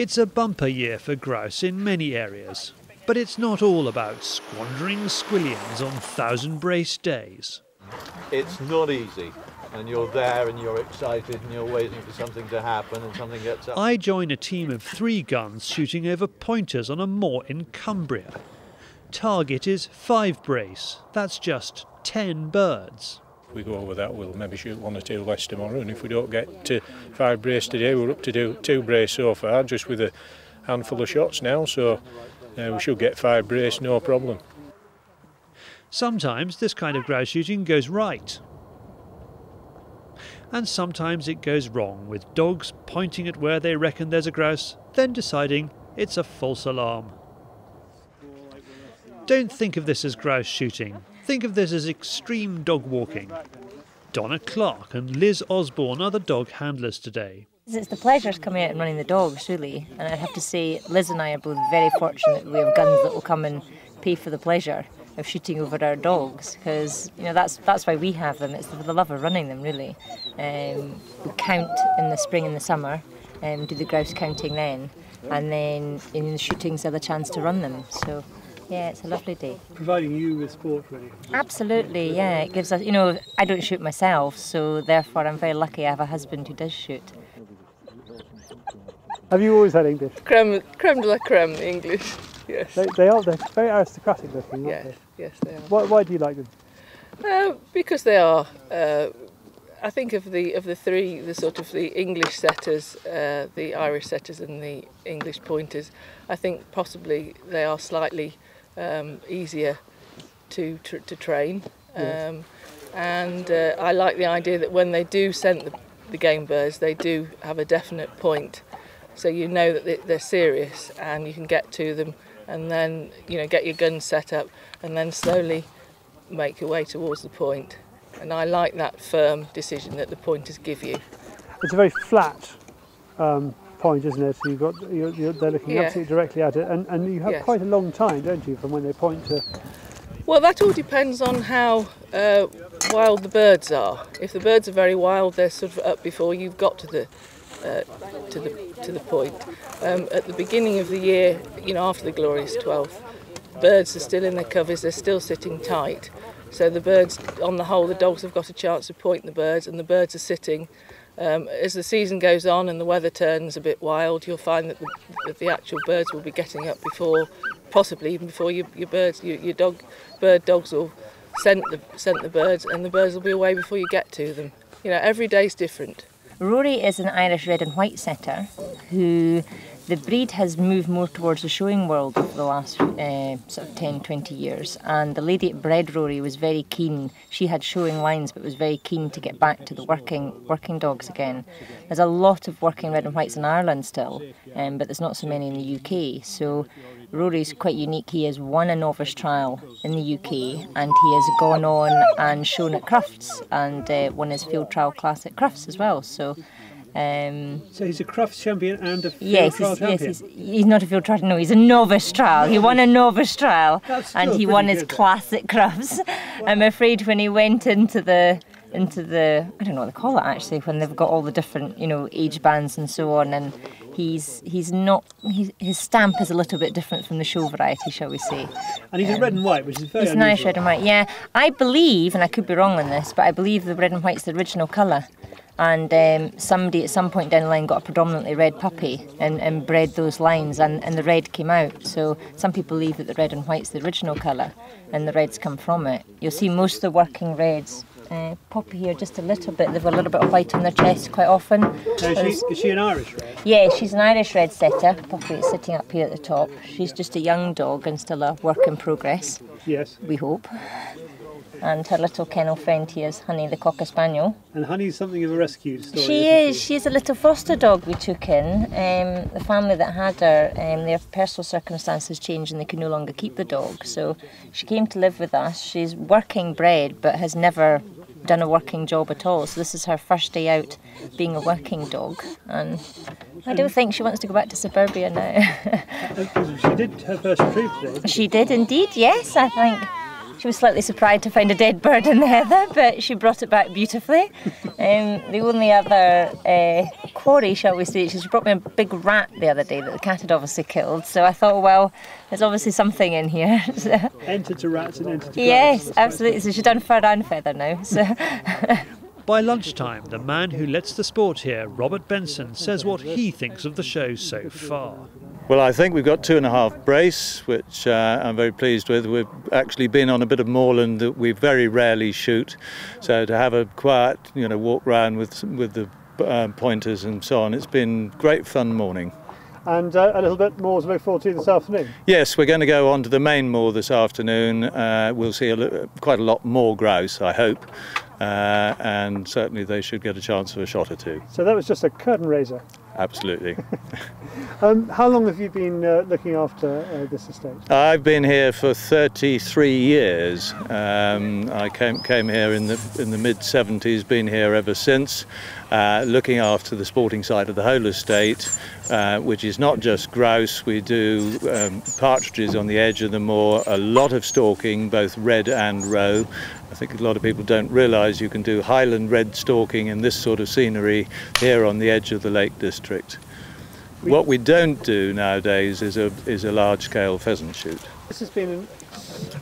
It's a bumper year for grouse in many areas, but it's not all about squandering squillions on thousand brace days. It's not easy, and you're there and you're excited and you're waiting for something to happen and something gets up. I join a team of 3 guns shooting over pointers on a moor in Cumbria. Target is 5 brace, that's just 10 birds. If we go over that, we'll maybe shoot 1 or 2 less tomorrow, and if we don't get 5 brace today, we're up to do 2 brace so far, just with a handful of shots now, so we should get 5 brace, no problem. Sometimes this kind of grouse shooting goes right, and sometimes it goes wrong, with dogs pointing at where they reckon there's a grouse, then deciding it's a false alarm. Don't think of this as grouse shooting. Think of this as extreme dog walking. Donna Clark and Liz Osborne are the dog handlers today. It's the pleasures coming out and running the dogs, really. And I have to say, Liz and I are both very fortunate that we have guns that will come and pay for the pleasure of shooting over our dogs, because you know that's why we have them. It's for the love of running them, really. We count in the spring and the summer, and do the grouse counting then, and then in the shootings are the chance to run them. So. Yeah, it's a lovely day. Providing you with sport, really. Absolutely, yeah. It gives us, you know, I don't shoot myself, so therefore I'm very lucky I have a husband who does shoot. Have you always had English? Creme de la creme, English, yes. They're very aristocratic looking, aren't they? Yes, they are. Why do you like them? Because they are. I think of the 3, the sort of the English setters, the Irish setters and the English pointers, I think possibly they are slightly easier to train, and I like the idea that when they do scent the game birds, they do have a definite point, so you know that they're serious and you can get to them, and then you know get your gun set up and then slowly make your way towards the point. And I like that firm decision that the pointers give you. It's a very flat point, isn't it? You've got, they're looking absolutely directly at it, and you have quite a long time, don't you, from when they point to... Well, that all depends on how wild the birds are. If the birds are very wild, they're sort of up before you've got to the point. At the beginning of the year, you know, after the glorious 12th, birds are still in their covers, they're still sitting tight. So the birds, on the whole, the dogs have got a chance to point the birds, and the birds are sitting. As the season goes on and the weather turns a bit wild, you'll find that the actual birds will be getting up before, possibly even before your bird dogs will scent the birds, and the birds will be away before you get to them. You know, every day's different. Rory is an Irish red and white setter who the breed has moved more towards the showing world over the last sort of 10, 20 years, and the lady that bred Rory was very keen. She had showing lines but was very keen to get back to the working dogs again. There's a lot of working red and whites in Ireland still, but there's not so many in the UK, so Rory's quite unique. He has won a novice trial in the UK, and he has gone on and shown at Crufts, and won his field trial class at Crufts as well. So he's a Crufts champion and a field trial champion? Yes, he's not a field trial, no, he's a novice trial. He won a novice trial, and he won his class at Crufts. Wow. I'm afraid when he went into the I don't know what they call it actually, when they've got all the different, you know, age bands and so on, and his stamp is a little bit different from the show variety, shall we say. And he's a red and white, which is very unusual. He's an Irish red and white, yeah. I believe, and I could be wrong on this, but I believe the red and white's the original colour. And somebody at some point down the line got a predominantly red puppy and bred those lines, and the red came out. So some people believe that the red and white's the original colour and the reds come from it. You'll see most of the working reds Poppy here just a little bit. They've got a little bit of white on their chest quite often. Is she an Irish red? Yeah, she's an Irish red setter. Poppy is sitting up here at the top. She's just a young dog and still a work in progress. Yes. We hope. And her little kennel friend here is Honey, the Cocker Spaniel. And Honey's something of a rescue story. She is. She's a little foster dog we took in. The family that had her, their personal circumstances changed and they could no longer keep the dog. So she came to live with us. She's working bred but has never done a working job at all. So this is her first day out being a working dog. And I don't think she wants to go back to suburbia now. She did her first retrieve today. She did indeed, yes, I think. She was slightly surprised to find a dead bird in the heather, but she brought it back beautifully. The only other quarry, shall we say. She brought me a big rat the other day that the cat had obviously killed, so I thought, well, there's obviously something in here. So. Enter to rats and enter to Yes, absolutely. So she's done fur and feather now. So. By lunchtime, the man who lets the sport here, Robert Benson, says what he thinks of the show so far. Well, I think we've got 2.5 brace, which I'm very pleased with. We've actually been on a bit of moorland that we very rarely shoot, so to have a quiet, you know, walk round with the pointers and so on, it's been great fun morning. And a little bit more to look forward to this afternoon? Yes, we're going to go on to the main moor this afternoon. We'll see quite a lot more grouse, I hope, and certainly they should get a chance of a shot or two. So that was just a curtain raiser? Absolutely. How long have you been looking after this estate? I've been here for 33 years. I came here in the mid-70s, been here ever since, looking after the sporting side of the whole estate, which is not just grouse. We do partridges on the edge of the moor, a lot of stalking, both red and roe. I think a lot of people don't realise you can do Highland red stalking in this sort of scenery here on the edge of the Lake District. What we don't do nowadays is a large-scale pheasant shoot. This has been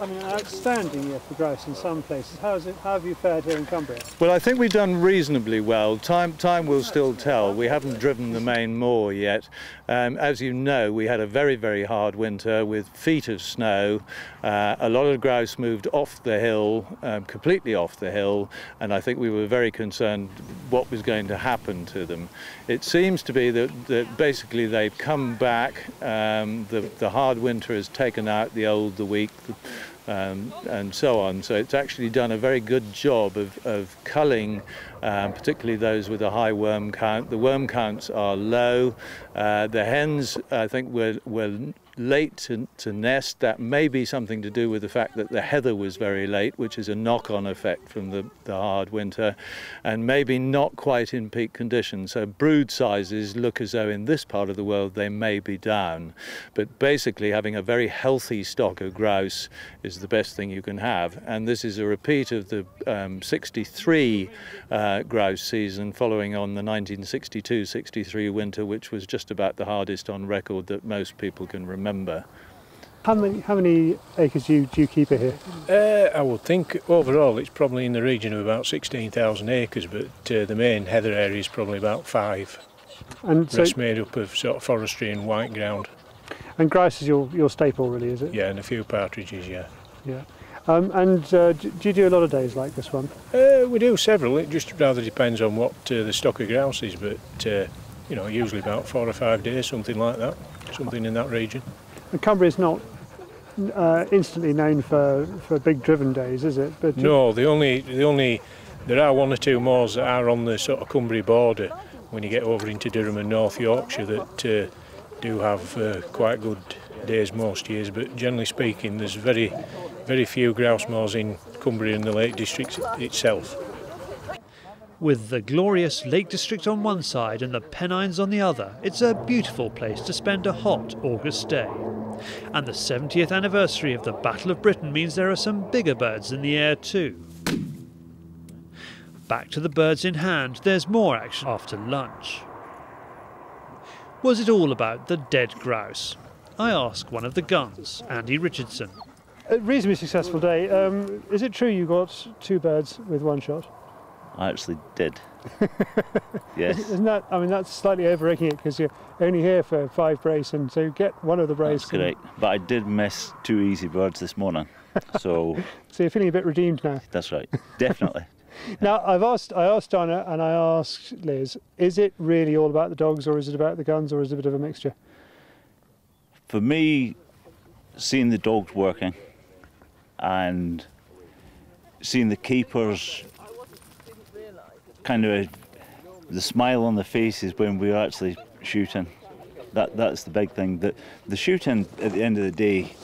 an outstanding year for grouse in some places. How have you fared here in Cumbria? Well, I think we've done reasonably well. Time will still tell. We haven't driven the main moor yet. As you know, we had a very, very hard winter with feet of snow. A lot of grouse moved off the hill, completely off the hill, and I think we were very concerned what was going to happen to them. It seems to be that basically they've come back. The hard winter has taken out the old, the weak, and so on. So it's actually done a very good job of culling, particularly those with a high worm count. The worm counts are low. The hens, I think, were late to nest. That may be something to do with the fact that the heather was very late, which is a knock-on effect from the hard winter, and maybe not quite in peak condition. So brood sizes look as though in this part of the world they may be down. But basically having a very healthy stock of grouse is the best thing you can have, and this is a repeat of the 63 grouse season following on the 1962-63 winter, which was just about the hardest on record that most people can remember. How many acres do you keep here? I would think overall it's probably in the region of about 16,000 acres, but the main heather area is probably about 5. And so it's made up of sort of forestry and white ground. And grouse is your staple, really, is it? Yeah, and a few partridges, yeah. Yeah. Do you do a lot of days like this one? We do several. It just rather depends on what the stock of grouse is, but you know, usually about 4 or 5 days, something like that, something in that region. And Cumbria is not instantly known for big driven days, is it? But no, the only there are 1 or 2 moors that are on the sort of Cumbria border when you get over into Durham and North Yorkshire that. Do have quite good days most years, but generally speaking there's very, very few grouse moors in Cumbria and the Lake District itself. With the glorious Lake District on one side and the Pennines on the other, it's a beautiful place to spend a hot August day. And the 70th anniversary of the Battle of Britain means there are some bigger birds in the air too. Back to the birds in hand, there's more action after lunch. Was it all about the dead grouse? I ask one of the guns, Andy Richardson. A reasonably successful day. Is it true you got 2 birds with 1 shot? I actually did. Yes. Isn't that? I mean, that's slightly overrating it because you're only here for 5 brace, and so you get one of the brace. That's correct. But I did miss 2 easy birds this morning, so. So you're feeling a bit redeemed now. That's right. Definitely. Now, I asked Donna and I asked Liz, is it really all about the dogs or is it about the guns or is it a bit of a mixture? For me, seeing the dogs working and seeing the keepers, kind of the smile on the faces when we're actually shooting, that's the big thing. The shooting, at the end of the day,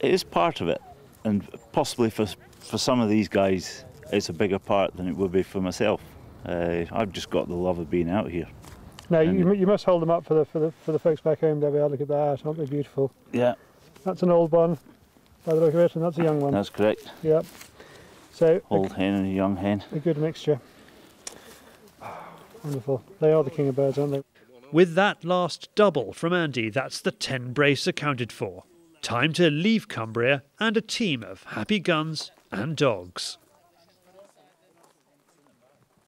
it is part of it, and possibly for some of these guys, it's a bigger part than it would be for myself. I've just got the love of being out here. Now you must hold them up for the folks back home. They'll be able to get that. Aren't they beautiful? Yeah. That's an old one, by the look of it, and that's a young one. That's correct. Yep. So old hen and a young hen. A good mixture. Wonderful. They are the king of birds, aren't they? With that last double from Andy, that's the 10 brace accounted for. Time to leave Cumbria and a team of happy guns and dogs.